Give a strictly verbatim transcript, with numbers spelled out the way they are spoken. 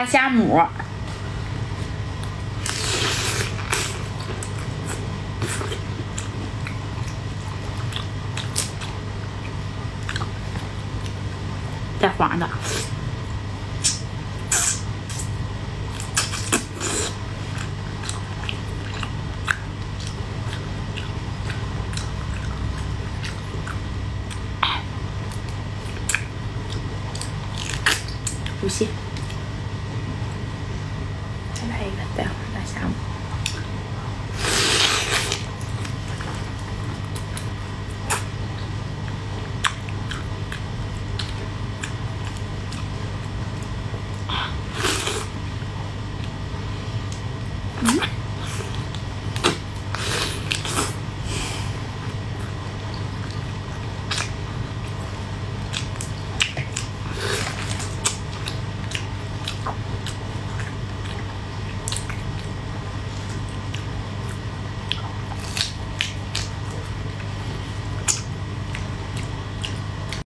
大虾母。 带黄的，不信，再来一个带黄大虾母。